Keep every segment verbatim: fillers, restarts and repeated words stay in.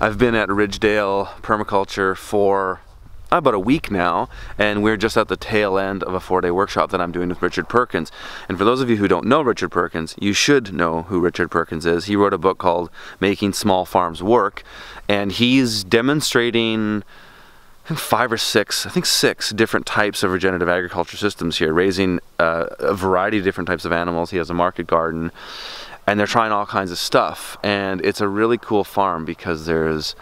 I've been at Ridgedale Permaculture for about a week now, and we're just at the tail end of a four-day workshop that I'm doing with Richard Perkins. And for those of you who don't know Richard Perkins, you should know who Richard Perkins is. He wrote a book called Making Small Farms Work, and he's demonstrating I think five or six, I think six different types of regenerative agriculture systems here, raising uh, a variety of different types of animals. He has a market garden, and they're trying all kinds of stuff. And it's a really cool farm because there's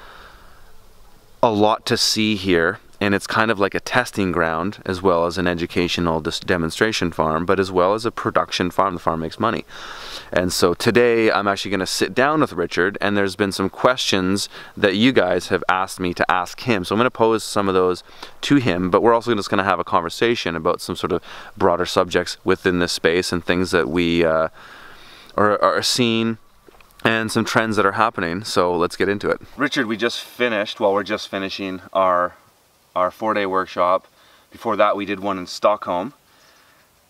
a lot to see here, and it's kind of like a testing ground as well as an educational demonstration farm, but as well as a production farm. The farm makes money. And so today I'm actually going to sit down with Richard, and there's been some questions that you guys have asked me to ask him. So I'm going to pose some of those to him, but we're also just going to have a conversation about some sort of broader subjects within this space and things that we uh, are, are seeing, and some trends that are happening. So let's get into it. Richard, we just finished, well, we're just finishing our our four-day workshop. Before that, we did one in Stockholm.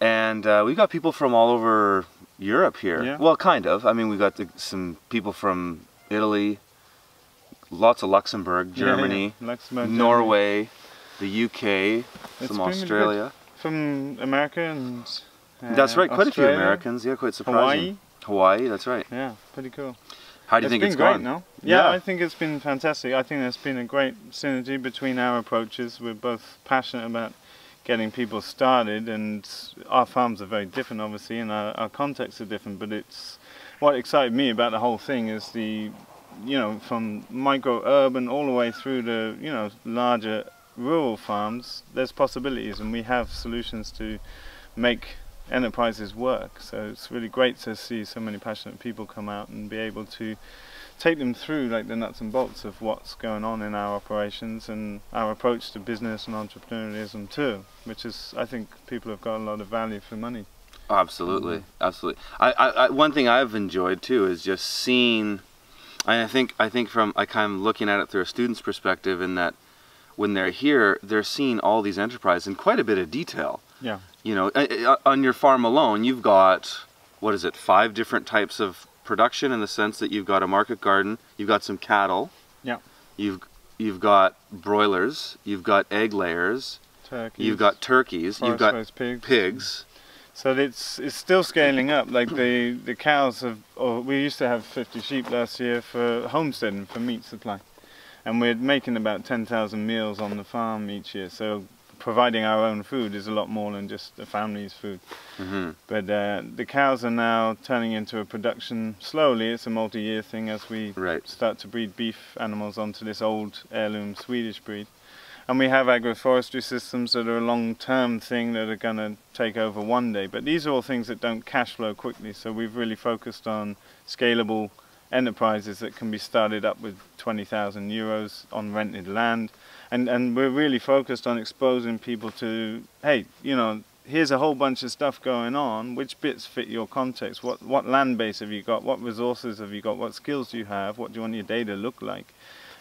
And uh, we've got people from all over Europe here. Yeah. Well, kind of. I mean, we've got the, some people from Italy, lots of Luxembourg, Germany, yeah, yeah. Luxembourg, Norway, Germany. The U K, it's some Australia. From America and uh, That's right, quite Australia, a few Americans. Yeah, quite surprising. Hawaii. Hawaii, that's right. Yeah, pretty cool. How do you think it's gone? No? Yeah, yeah, I think it's been fantastic. I think there's been a great synergy between our approaches. We're both passionate about getting people started, and our farms are very different, obviously, and our, our contexts are different. But it's what excited me about the whole thing is the, you know, from micro-urban all the way through to, you know, larger rural farms, there's possibilities, and we have solutions to make enterprises work. So it's really great to see so many passionate people come out and be able to take them through like the nuts and bolts of what's going on in our operations and our approach to business and entrepreneurialism too, which is, I think people have got a lot of value for money. Absolutely, absolutely. I, I, I one thing I've enjoyed too is just seeing, and I think I think from I kind of looking at it through a student's perspective, in that when they're here, they're seeing all these enterprises in quite a bit of detail. Yeah. You know, on your farm alone, you've got, what is it, five different types of production, in the sense that you've got a market garden, you've got some cattle, yeah, you've you've got broilers, you've got egg layers, turkeys, you've got turkeys, you've got pigs. pigs. So it's it's still scaling up. Like the the cows have, or we used to have fifty sheep last year for homesteading, for meat supply, and we're making about ten thousand meals on the farm each year. So providing our own food is a lot more than just the family's food. Mm-hmm. But uh, the cows are now turning into a production slowly. It's a multi-year thing as we right. start to breed beef animals onto this old heirloom Swedish breed. And we have agroforestry systems that are a long-term thing that are going to take over one day. But these are all things that don't cash flow quickly. So we've really focused on scalable enterprises that can be started up with twenty thousand euros on rented land. And, and we're really focused on exposing people to, hey, you know, here's a whole bunch of stuff going on. Which bits fit your context? What, what land base have you got? What resources have you got? What skills do you have? What do you want your day to look like?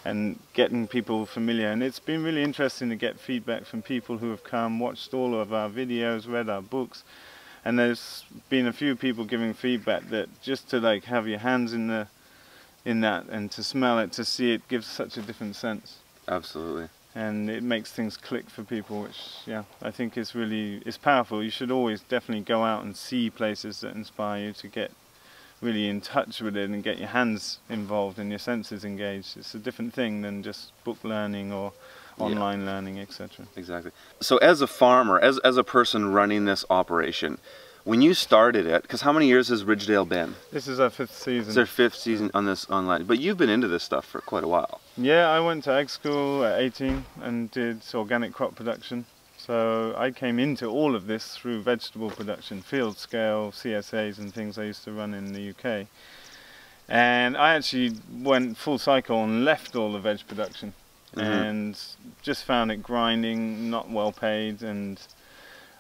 And getting people familiar. And it's been really interesting to get feedback from people who have come, watched all of our videos, read our books. And there's been a few people giving feedback that just to, like, have your hands in, the, in that and to smell it, to see it, gives such a different sense. Absolutely. And it makes things click for people, which, yeah, I think is really, it's powerful. You should always definitely go out and see places that inspire you to get really in touch with it and get your hands involved and your senses engaged. It's a different thing than just book learning or online yeah. learning, et cetera. Exactly. So as a farmer, as, as a person running this operation, when you started it, because how many years has Ridgedale been? This is our fifth season. It's our fifth season on this online. But you've been into this stuff for quite a while. Yeah, I went to ag school at eighteen and did organic crop production. So I came into all of this through vegetable production, field scale, C S As and things I used to run in the U K. And I actually went full cycle and left all the veg production. Mm-hmm. And just found it grinding, not well paid, and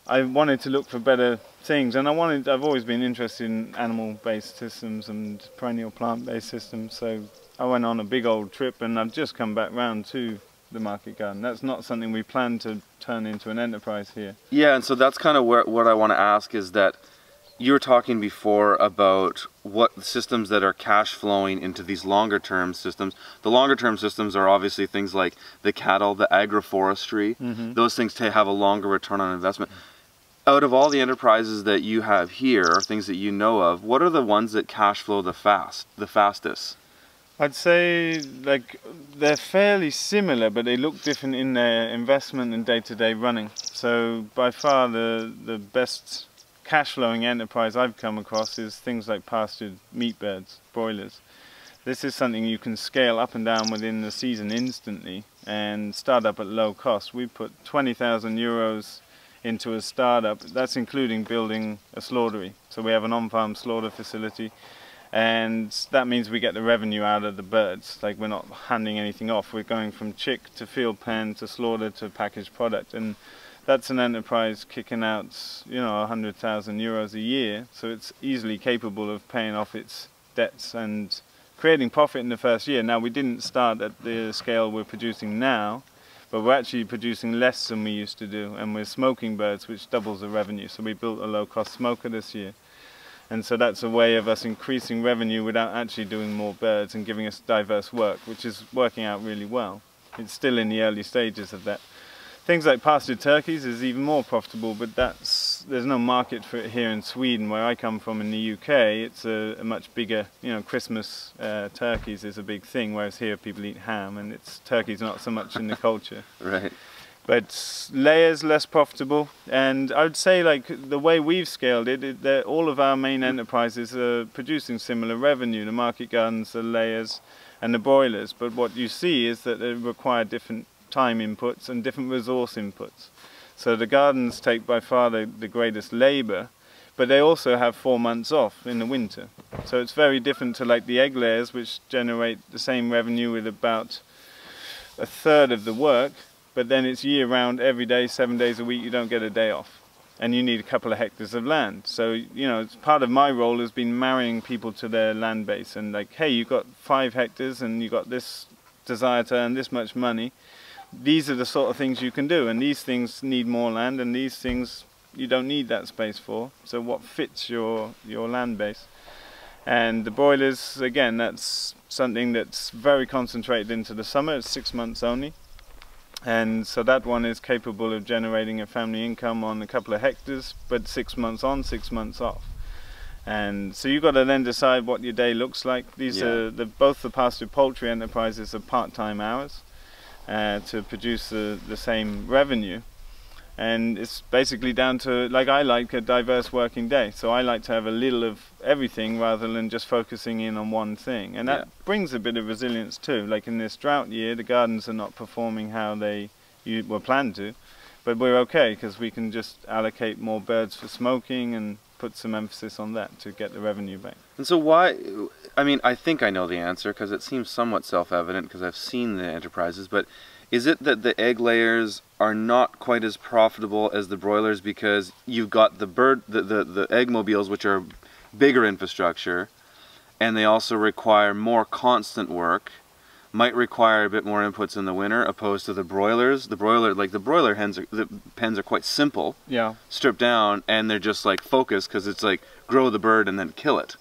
I wanted to look for better things, and I wanted, I've always been interested in animal-based systems and perennial plant-based systems, so I went on a big old trip, and I've just come back round to the market garden. That's not something we planned to turn into an enterprise here. Yeah, and so that's kind of where, what I want to ask is that you were talking before about what systems that are cash flowing into these longer term systems. The longer term systems are obviously things like the cattle, the agroforestry. Mm-hmm. Those things have a longer return on investment. Out of all the enterprises that you have here, or things that you know of, what are the ones that cash flow the fast, the fastest? I'd say like they're fairly similar, but they look different in their investment and day-to-day running. So by far the, the best cash flowing enterprise I've come across is things like pastured meat birds, broilers. This is something you can scale up and down within the season instantly and start up at low cost. We put twenty thousand euros into a startup. That's including building a slaughtery. So we have an on-farm slaughter facility. And that means we get the revenue out of the birds. Like, we're not handing anything off. We're going from chick to field pen to slaughter to packaged product, and that's an enterprise kicking out, you know, a hundred thousand euros a year. So it's easily capable of paying off its debts and creating profit in the first year. Now, we didn't start at the scale we're producing now, but we're actually producing less than we used to do, and we're smoking birds, which doubles the revenue. So we built a low-cost smoker this year. And so that's a way of us increasing revenue without actually doing more birds and giving us diverse work, which is working out really well. It's still in the early stages of that. Things like pastured turkeys is even more profitable, but that's, there's no market for it here in Sweden, where I come from in the U K. It's a, a much bigger, you know, Christmas uh, turkeys is a big thing, whereas here people eat ham, and it's turkeys not so much in the culture. Right. But layers less profitable, and I would say like the way we've scaled it, it all of our main enterprises are producing similar revenue, the market gardens, the layers and the broilers, but what you see is that they require different time inputs and different resource inputs. So the gardens take by far the, the greatest labour, but they also have four months off in the winter. So it's very different to like the egg layers, which generate the same revenue with about a third of the work, but then it's year-round, every day, seven days a week, you don't get a day off. And you need a couple of hectares of land. So, you know, it's part of my role has been marrying people to their land base, and like, hey, you've got five hectares and you've got this desire to earn this much money. These are the sort of things you can do, and these things need more land, and these things you don't need that space for. So what fits your, your land base? And the broilers, again, that's something that's very concentrated into the summer. It's six months only. And so that one is capable of generating a family income on a couple of hectares, but six months on, six months off. And so you've got to then decide what your day looks like. These yeah. are the, both the pastured poultry enterprises are part-time hours uh, to produce the, the same revenue. And it's basically down to, like, I like a diverse working day. So I like to have a little of everything rather than just focusing in on one thing. And that yeah. brings a bit of resilience too. Like in this drought year, the gardens are not performing how they were planned to. But we're okay because we can just allocate more birds for smoking and put some emphasis on that to get the revenue back. And so why, I mean, I think I know the answer because it seems somewhat self-evident because I've seen the enterprises, but is it that the egg layers are not quite as profitable as the broilers because you've got the bird, the, the, the egg mobiles, which are bigger infrastructure, and they also require more constant work, might require a bit more inputs in the winter, opposed to the broilers. The broiler, like the broiler hens, are, the pens are quite simple, yeah, stripped down, and they're just like focused because it's like grow the bird and then kill it.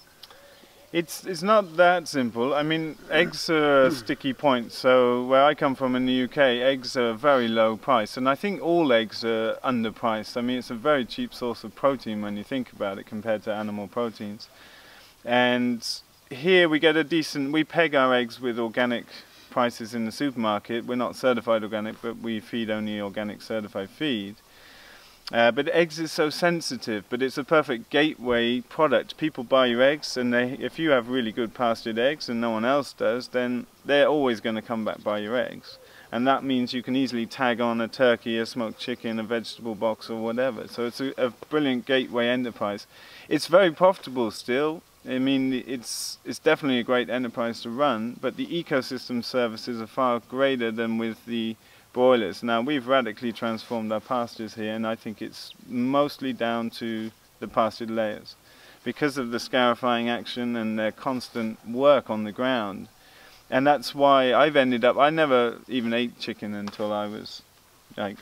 It's, it's not that simple. I mean, eggs are a sticky point. So where I come from in the U K, eggs are very low price. And I think all eggs are underpriced. I mean, it's a very cheap source of protein when you think about it compared to animal proteins. And here we get a decent, we peg our eggs with organic prices in the supermarket. We're not certified organic, but we feed only organic certified feed. Uh, but eggs is so sensitive, but it's a perfect gateway product. People buy your eggs, and they, if you have really good pastured eggs and no one else does, then they're always going to come back buy your eggs. And that means you can easily tag on a turkey, a smoked chicken, a vegetable box or whatever. So it's a, a brilliant gateway enterprise. It's very profitable still. I mean, it's, it's definitely a great enterprise to run, but the ecosystem services are far greater than with the broilers. Now, we've radically transformed our pastures here, and I think it's mostly down to the pastured layers. Because of the scarifying action and their constant work on the ground. And that's why I've ended up, I never even ate chicken until I was like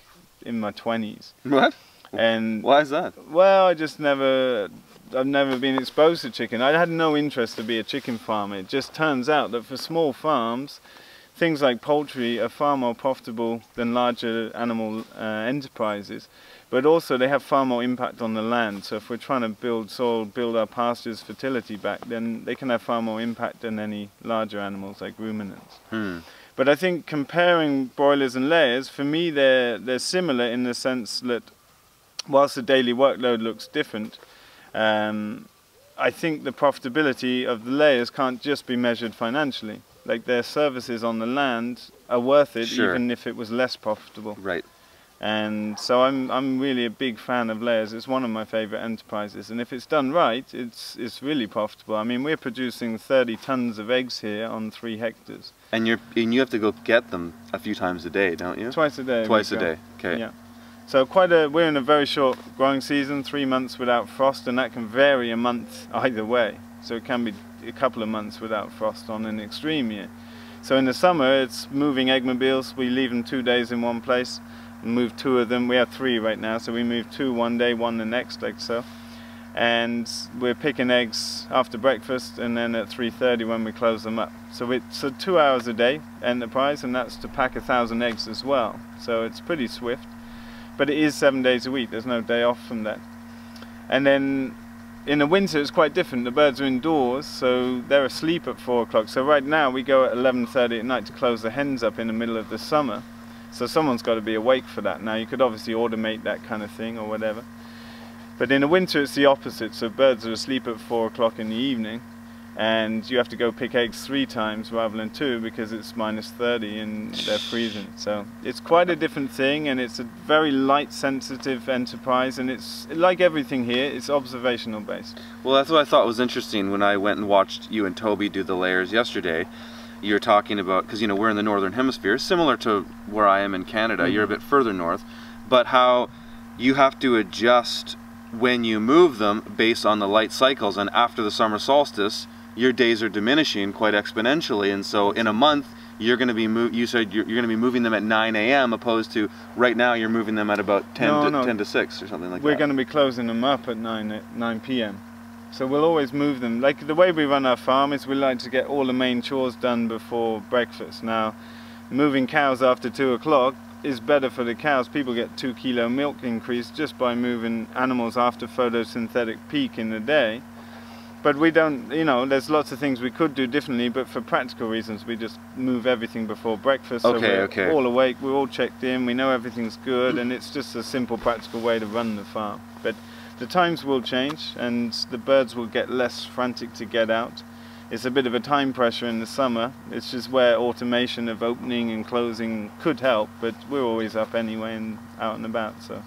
in my twenties. What? And why is that? Well, I just never I've never been exposed to chicken. I had no interest to be a chicken farmer. It just turns out that for small farms, things like poultry are far more profitable than larger animal uh, enterprises, but also they have far more impact on the land. So if we're trying to build soil, build our pastures' fertility back, then they can have far more impact than any larger animals like ruminants. Hmm. But I think comparing broilers and layers, for me they're, they're similar in the sense that whilst the daily workload looks different, um, I think the profitability of the layers can't just be measured financially. Like their services on the land are worth it, sure, even if it was less profitable. Right. And so I'm, I'm really a big fan of layers. It's one of my favorite enterprises. And if it's done right, it's, it's really profitable. I mean, we're producing thirty tons of eggs here on three hectares. And you're and you have to go get them a few times a day, don't you? Twice a day. Twice a day. Okay. Yeah. So quite a we're in a very short growing season, three months without frost, and that can vary a month either way. So it can be a couple of months without frost on an extreme year. So in the summer it's moving eggmobiles. We leave them two days in one place, and move two of them. We have three right now, so we move two one day, one the next, like so. And we're picking eggs after breakfast, and then at three thirty when we close them up. So it's a two hours a day enterprise, and that's to pack a thousand eggs as well. So it's pretty swift, but it is seven days a week. There's no day off from that. And then in the winter it's quite different. The birds are indoors, so they're asleep at four o'clock. So right now we go at eleven thirty at night to close the hens up in the middle of the summer. So someone's got to be awake for that. Now you could obviously automate that kind of thing or whatever. But in the winter it's the opposite, so birds are asleep at four o'clock in the evening, and you have to go pick eggs three times rather than two because it's minus thirty and they're freezing. So it's quite a different thing, and it's a very light sensitive enterprise, and it's like everything here, it's observational based. Well, that's what I thought was interesting when I went and watched you and Toby do the layers yesterday. You were talking about, because you know we're in the northern hemisphere, similar to where I am in Canada, mm-hmm. You're a bit further north, but how you have to adjust when you move them based on the light cycles, and after the summer solstice your days are diminishing quite exponentially, and so in a month you're going to be move you said you're, you're going to be moving them at nine A M opposed to right now you're moving them at about ten, no, to, no. ten to six or something like we're that. We're going to be closing them up at nine P M so we'll always move them. Like the way we run our farm is we like to get all the main chores done before breakfast. Now moving cows after two o'clock is better for the cows. People get two kilo milk increase just by moving animals after photosynthetic peak in the day. But we don't, you know, there's lots of things we could do differently, but for practical reasons we just move everything before breakfast. Okay, so we're okay. all awake, we're all checked in, we know everything's good, and it's just a simple practical way to run the farm. But the times will change and the birds will get less frantic to get out. It's a bit of a time pressure in the summer. It's just where automation of opening and closing could help, but we're always up anyway and out and about. So,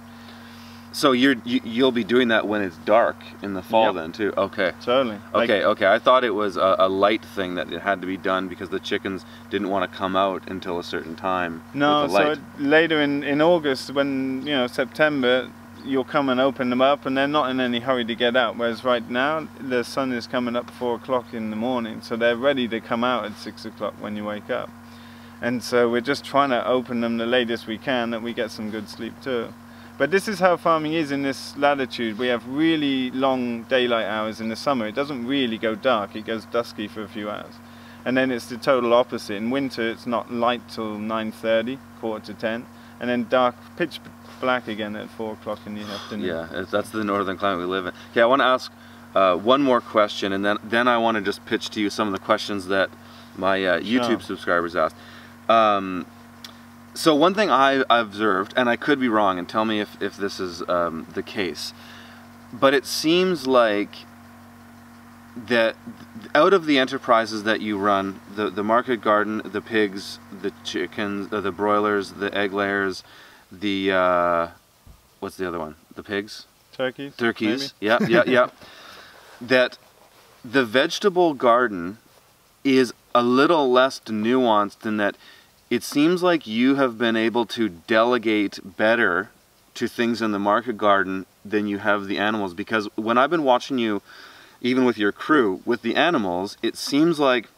so you're you, you'll be doing that when it's dark in the fall, yep. Then too. Okay. Totally. Okay. Like, okay. I thought it was a, a light thing that it had to be done because the chickens didn't want to come out until a certain time. No. With the light. So it, later in in August, when you know September, you'll come and open them up and they're not in any hurry to get out, whereas right now the sun is coming up four o'clock in the morning, so they're ready to come out at six o'clock when you wake up. And so we're just trying to open them the latest we can that we get some good sleep too. But this is how farming is in this latitude. We have really long daylight hours in the summer. It doesn't really go dark, it goes dusky for a few hours, and then it's the total opposite. In winter it's not light till nine thirty, quarter to ten, and then dark, pitch black again at four o'clock in the afternoon. Yeah, that's the northern climate we live in. Okay, I want to ask uh, one more question, and then then I want to just pitch to you some of the questions that my uh, YouTube oh. subscribers asked. Um, so one thing I observed, and I could be wrong, and tell me if, if this is um, the case, but it seems like that out of the enterprises that you run, the, the market garden, the pigs, the chickens, uh, the broilers, the egg layers, the uh what's the other one, the pigs, turkeys turkeys maybe? yeah yeah yeah that the vegetable garden is a little less nuanced, in that it seems like you have been able to delegate better to things in the market garden than you have the animals, because when I've been watching you, even with your crew, with the animals, it seems like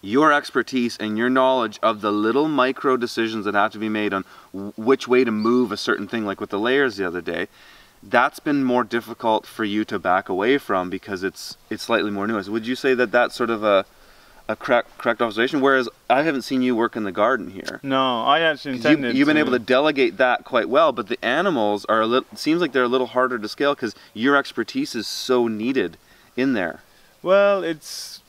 your expertise and your knowledge of the little micro decisions that have to be made on which way to move a certain thing, like with the layers the other day, that's been more difficult for you to back away from because it's it's slightly more nuanced. Would you say that that's sort of a a correct, correct observation? Whereas I haven't seen you work in the garden here. No, I actually intended you, You've been to. able to delegate that quite well, but the animals are a little, it seems like they're a little harder to scale because your expertise is so needed in there. Well, it's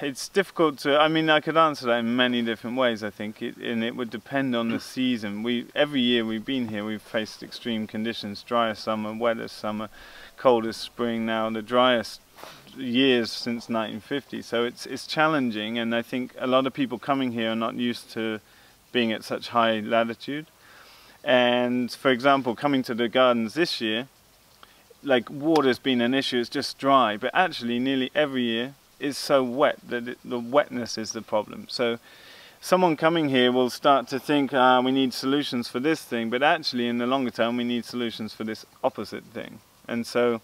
it's difficult to, I mean, I could answer that in many different ways, I think, it, and it would depend on the season. We Every year we've been here, we've faced extreme conditions, drier summer, wettest summer, coldest spring now, the driest years since nineteen fifty, so it's it's challenging, and I think a lot of people coming here are not used to being at such high latitude. And for example, coming to the gardens this year, like, water's been an issue, it's just dry, but actually nearly every year is so wet that it, the wetness is the problem. So someone coming here will start to think, ah, we need solutions for this thing, but actually in the longer term we need solutions for this opposite thing. And so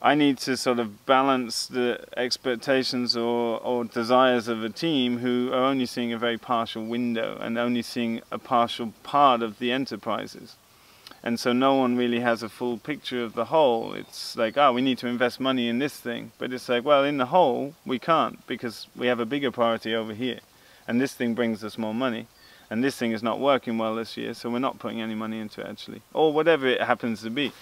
I need to sort of balance the expectations or, or desires of a team who are only seeing a very partial window and only seeing a partial part of the enterprises. And so no one really has a full picture of the whole. It's like, oh, we need to invest money in this thing. But it's like, well, in the whole, we can't because we have a bigger priority over here. And this thing brings us more money. And this thing is not working well this year, so we're not putting any money into it, actually. Or whatever it happens to be.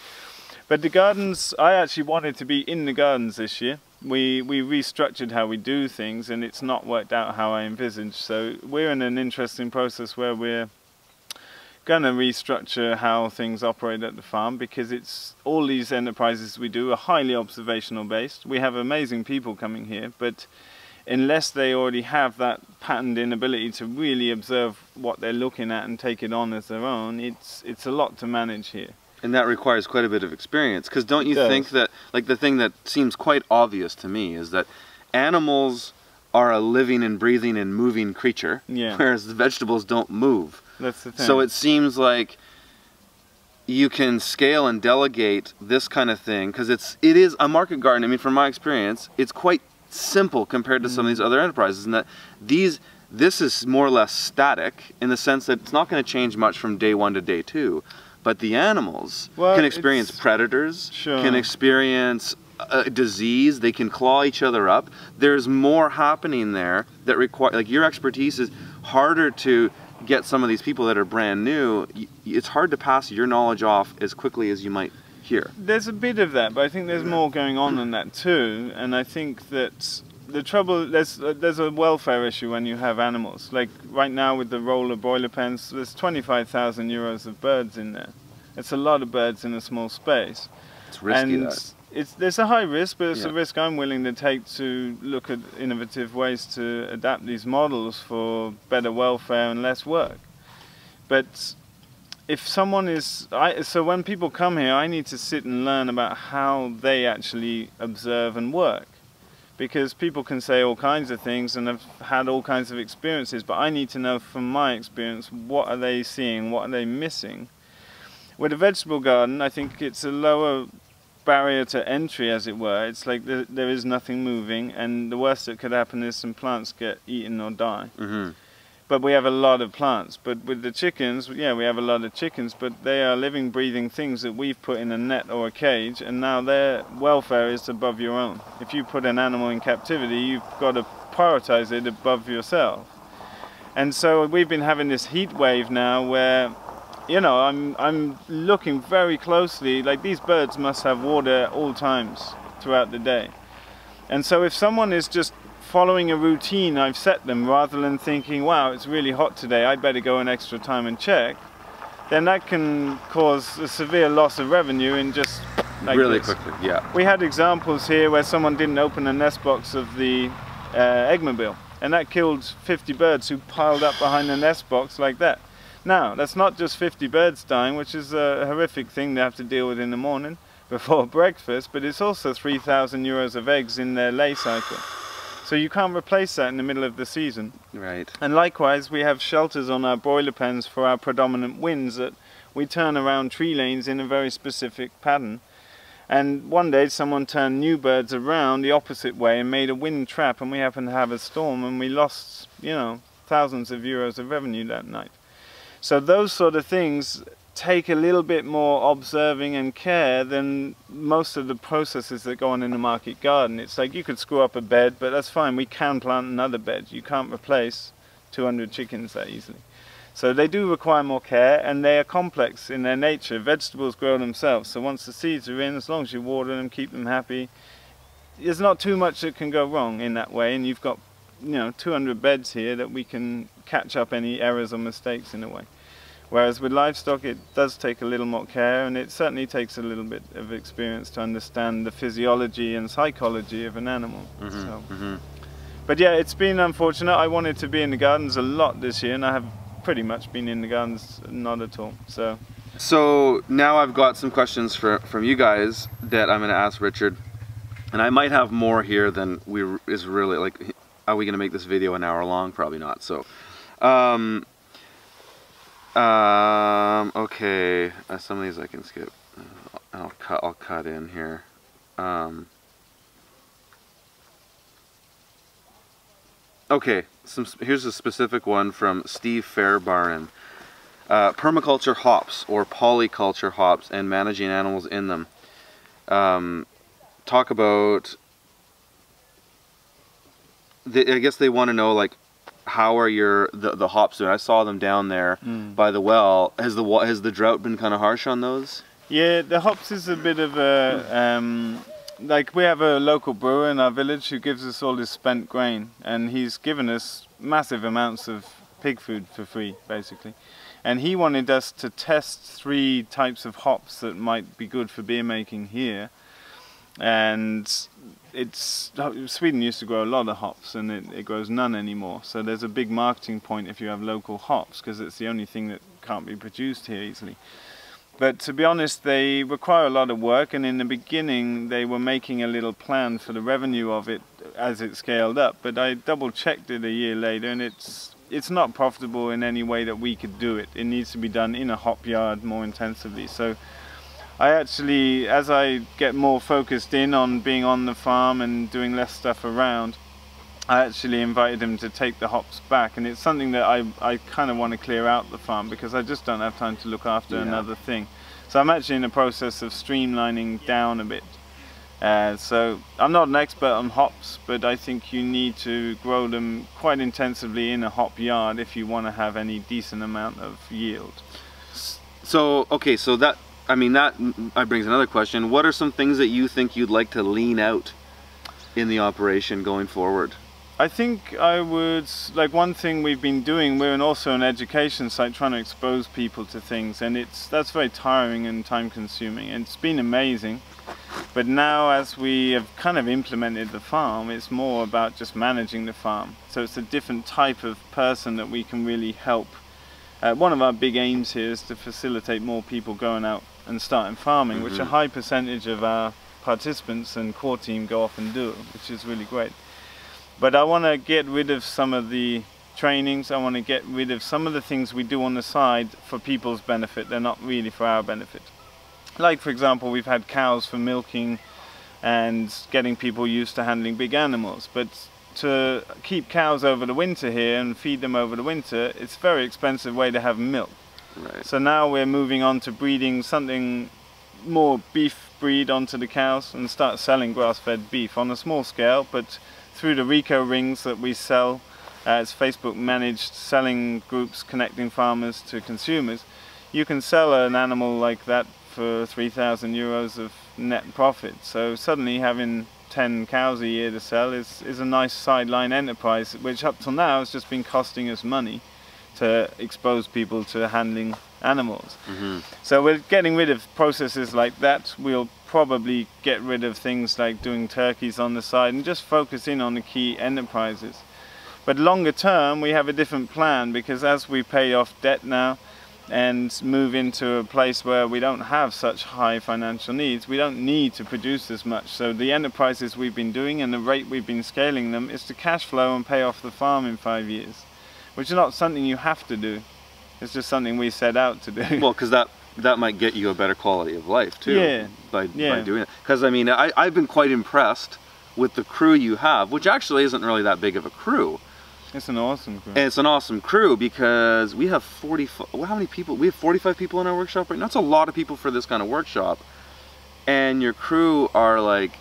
But the gardens, I actually wanted to be in the gardens this year. We we restructured how we do things, and it's not worked out how I envisaged. So we're in an interesting process where we're going to restructure how things operate at the farm, because it's all these enterprises we do are highly observational based. We have amazing people coming here, but unless they already have that patterned inability to really observe what they're looking at and take it on as their own, it's it's a lot to manage here. And that requires quite a bit of experience, because don't you think that, like, the thing that seems quite obvious to me is that animals are a living and breathing and moving creature, yeah. whereas the vegetables don't move. That's the thing. So it seems like you can scale and delegate this kind of thing, because it's it is a market garden. I mean, from my experience, it's quite simple compared to mm. some of these other enterprises, and that these. This is more or less static in the sense that it's not going to change much from day one to day two. But the animals well, can experience predators, sure. can experience uh, disease, they can claw each other up. There's more happening there that require, like, your expertise is harder to get some of these people that are brand new. It's hard to pass your knowledge off as quickly as you might here. There's a bit of that, but I think there's more going on than that too. And I think that the trouble, there's, uh, there's a welfare issue when you have animals. Like right now with the roller broiler pens, there's twenty-five thousand euros of birds in there. It's a lot of birds in a small space. It's risky, and that. It's, there's a high risk, but it's yeah. a risk I'm willing to take to look at innovative ways to adapt these models for better welfare and less work. But if someone is, I, so when people come here, I need to sit and learn about how they actually observe and work. Because people can say all kinds of things and have had all kinds of experiences, but I need to know from my experience, what are they seeing, what are they missing? With a vegetable garden, I think it's a lower barrier to entry, as it were. It's like the, there is nothing moving, and the worst that could happen is some plants get eaten or die. Mm-hmm. But we have a lot of plants. But with the chickens, yeah, we have a lot of chickens, but they are living, breathing things that we've put in a net or a cage, and now their welfare is above your own. If you put an animal in captivity, you've got to prioritize it above yourself. And so we've been having this heat wave now where, you know, I'm, I'm looking very closely, like, these birds must have water at all times throughout the day. And so if someone is just following a routine I've set them, rather than thinking, wow, it's really hot today, I better go an extra time and check, then that can cause a severe loss of revenue in just like really this. quickly. Yeah, we had examples here where someone didn't open a nest box of the uh, eggmobile, and that killed fifty birds who piled up behind the nest box like that. Now that's not just fifty birds dying, which is a horrific thing to have to deal with in the morning before breakfast, but it's also three thousand euros of eggs in their lay cycle. So you can't replace that in the middle of the season. Right. And likewise, we have shelters on our broiler pens for our predominant winds that we turn around tree lanes in a very specific pattern. And one day someone turned new birds around the opposite way and made a wind trap, and we happened to have a storm, and we lost, you know, thousands of euros of revenue that night. So those sort of things take a little bit more observing and care than most of the processes that go on in the market garden. It's like you could screw up a bed, but that's fine, we can plant another bed. You can't replace two hundred chickens that easily. So they do require more care, and they are complex in their nature. Vegetables grow themselves, so once the seeds are in, as long as you water them, keep them happy, there's not too much that can go wrong in that way. And you've got, you know, two hundred beds here that we can catch up any errors or mistakes in a way. Whereas with livestock, it does take a little more care, and it certainly takes a little bit of experience to understand the physiology and psychology of an animal. Mm-hmm, so. Mm-hmm. But yeah, it's been unfortunate. I wanted to be in the gardens a lot this year, and I have pretty much been in the gardens not at all. So, so now I've got some questions for, from you guys that I'm going to ask Richard, and I might have more here than we is really like. Are we going to make this video an hour long? Probably not. So. Um, Um, okay, uh, some of these I can skip. I'll cut, I'll cut in here. Um, okay, some, here's a specific one from Steve Fairbarn. Uh, permaculture hops or polyculture hops and managing animals in them. Um, talk about, the, I guess they want to know, like, how are your the, the hops doing? I saw them down there mm. by the well. Has the has the drought been kind of harsh on those? Yeah, the hops is a bit of a um, like we have a local brewer in our village who gives us all this spent grain, and he's given us massive amounts of pig food for free, basically. And he wanted us to test three types of hops that might be good for beer making here, and. It's, Sweden used to grow a lot of hops, and it, it grows none anymore. So there's a big marketing point if you have local hops, because it's the only thing that can't be produced here easily. But to be honest, they require a lot of work, and in the beginning they were making a little plan for the revenue of it as it scaled up. But I double checked it a year later, and it's, it's not profitable in any way that we could do it. It needs to be done in a hop yard more intensively. So I actually, as I get more focused in on being on the farm and doing less stuff around, I actually invited him to take the hops back, and it's something that I, I kind of want to clear out the farm, because I just don't have time to look after yeah. another thing. So I'm actually in the process of streamlining down a bit. Uh, so I'm not an expert on hops, but I think you need to grow them quite intensively in a hop yard if you want to have any decent amount of yield. So, okay, so that... I mean, that brings another question. What are some things that you think you'd like to lean out in the operation going forward? I think I would, like one thing we've been doing, we're also an education site trying to expose people to things, and it's that's very tiring and time consuming. It's been amazing, but now as we have kind of implemented the farm, it's more about just managing the farm. So it's a different type of person that we can really help. Uh, one of our big aims here is to facilitate more people going out and starting farming, mm-hmm. which a high percentage of our participants and core team go off and do, which is really great. But I want to get rid of some of the trainings, I want to get rid of some of the things we do on the side for people's benefit, they're not really for our benefit. Like for example, we've had cows for milking and getting people used to handling big animals, but to keep cows over the winter here and feed them over the winter, it's a very expensive way to have milk. Right. So now we're moving on to breeding something more beef breed onto the cows and start selling grass-fed beef on a small scale, but through the Rico rings that we sell as Facebook-managed selling groups connecting farmers to consumers, you can sell an animal like that for three thousand euros of net profit. So suddenly having ten cows a year to sell is, is a nice sideline enterprise, which up till now has just been costing us money to expose people to handling animals. Mm-hmm. So we're getting rid of processes like that. We'll probably get rid of things like doing turkeys on the side and just focus in on the key enterprises. But longer term, we have a different plan, because as we pay off debt now and move into a place where we don't have such high financial needs, we don't need to produce as much. So the enterprises we've been doing and the rate we've been scaling them is to cash flow and pay off the farm in five years, which is not something you have to do. It's just something we set out to do. Well, because that, that might get you a better quality of life too, yeah. By, yeah. by doing it. Because I mean, I, I've been quite impressed with the crew you have, which actually isn't really that big of a crew. It's an awesome crew. It's an awesome crew because we have forty. Well, how many people? We have forty-five people in our workshop right now. That's a lot of people for this kind of workshop, and your crew are like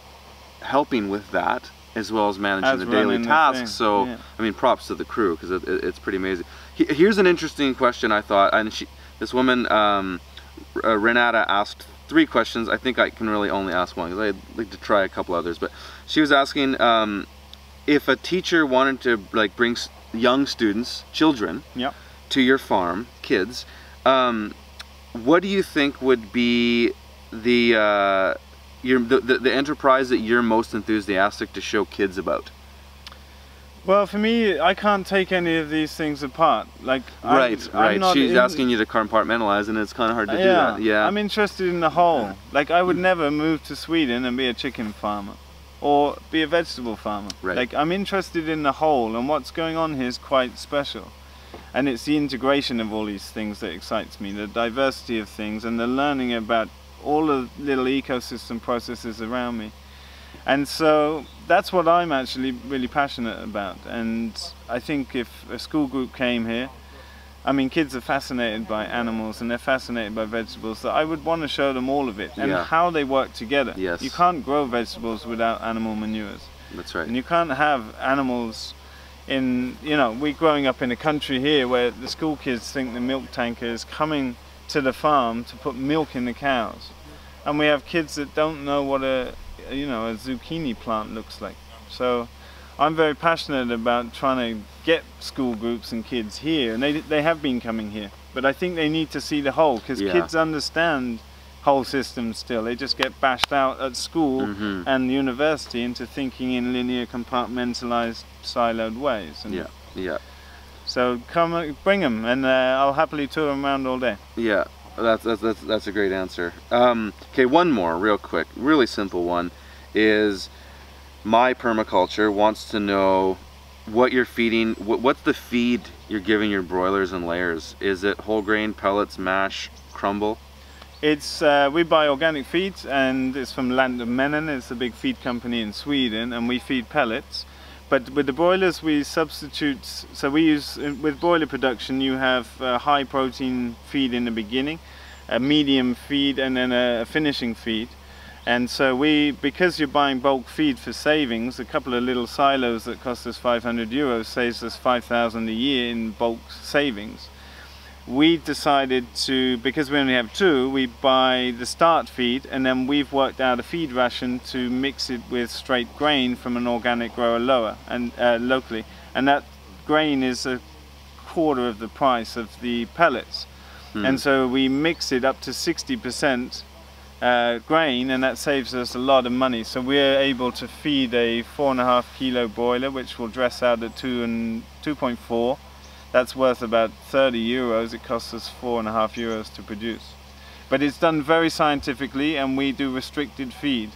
helping with that as well as managing as the daily tasks. The so, yeah. I mean, props to the crew because it, it, it's pretty amazing. Here's an interesting question I thought, and she, this woman, um, uh, Renata, asked three questions. I think I can really only ask one because I'd like to try a couple others. But she was asking. Um, If a teacher wanted to like bring young students, children, yep. to your farm, kids, um, what do you think would be the uh, your the, the, the enterprise that you're most enthusiastic to show kids about? Well, for me, I can't take any of these things apart. Like right, I'm, right. I'm not She's in, asking you to compartmentalize, and it's kind of hard to yeah, do that. Yeah, I'm interested in the whole. Yeah. Like I would never move to Sweden and be a chicken farmer. Or be a vegetable farmer. Right. Like I'm interested in the whole, and what's going on here is quite special. And it's the integration of all these things that excites me, the diversity of things and the learning about all the little ecosystem processes around me. And so that's what I'm actually really passionate about. And I think if a school group came here, I mean, kids are fascinated by animals and they're fascinated by vegetables, so I would want to show them all of it and yeah. how they work together. Yes. You can't grow vegetables without animal manures. That's right. And you can't have animals in, you know, we're growing up in a country here where the school kids think the milk tanker is coming to the farm to put milk in the cows. And we have kids that don't know what a, you know, a zucchini plant looks like. So I'm very passionate about trying to get school groups and kids here, and they, they have been coming here, but I think they need to see the whole, because yeah. kids understand whole systems still. They just get bashed out at school mm-hmm. and university into thinking in linear, compartmentalized, siloed ways. And yeah, yeah. So come, bring them, and uh, I'll happily tour them around all day. Yeah, that's, that's, that's, that's a great answer. Um, okay, one more real quick, really simple one is, My Permaculture wants to know what you're feeding, what, what's the feed you're giving your broilers and layers? Is it whole grain, pellets, mash, crumble? It's, uh, we buy organic feed, and it's from Lantmännen. It's a big feed company in Sweden, and we feed pellets. But with the broilers we substitute, so we use, with broiler production you have a high protein feed in the beginning, a medium feed, and then a finishing feed. And so we, because you're buying bulk feed for savings, a couple of little silos that cost us five hundred euros saves us five thousand a year in bulk savings. We decided to, because we only have two, we buy the start feed, and then we've worked out a feed ration to mix it with straight grain from an organic grower lower and uh, locally. And that grain is a quarter of the price of the pellets. Mm. And so we mix it up to sixty percent. Uh, grain, and that saves us a lot of money. So we're able to feed a four and a half kilo broiler, which will dress out at two and two point four. That's worth about thirty euros. It costs us four and a half euros to produce, but it's done very scientifically, and we do restricted feed.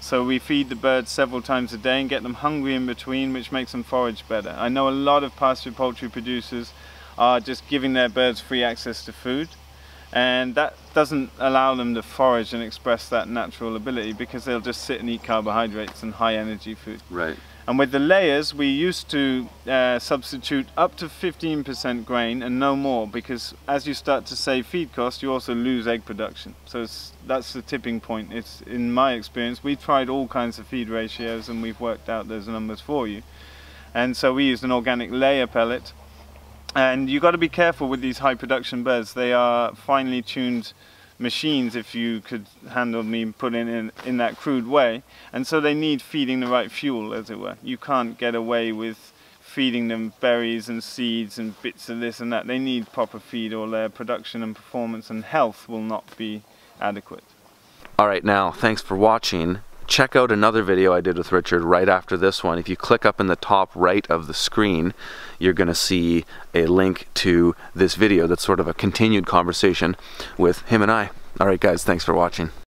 So we feed the birds several times a day and get them hungry in between, which makes them forage better. I know a lot of pasture poultry producers are just giving their birds free access to food, and that doesn't allow them to forage and express that natural ability, because they'll just sit and eat carbohydrates and high energy food. Right. And with the layers we used to uh, substitute up to fifteen percent grain and no more, because as you start to save feed costs you also lose egg production. So it's, that's the tipping point. It's, in my experience, we've tried all kinds of feed ratios and we've worked out those numbers for you. And so we used an organic layer pellet. And you've got to be careful with these high production birds. They are finely tuned machines, if you could handle me putting in in that crude way. And so they need feeding the right fuel, as it were. You can't get away with feeding them berries and seeds and bits of this and that. They need proper feed, or their production and performance and health will not be adequate. All right, now, thanks for watching. Check out another video I did with Richard right after this one. If you click up in the top right of the screen, you're going to see a link to this video that's sort of a continued conversation with him and I. All right, guys, thanks for watching.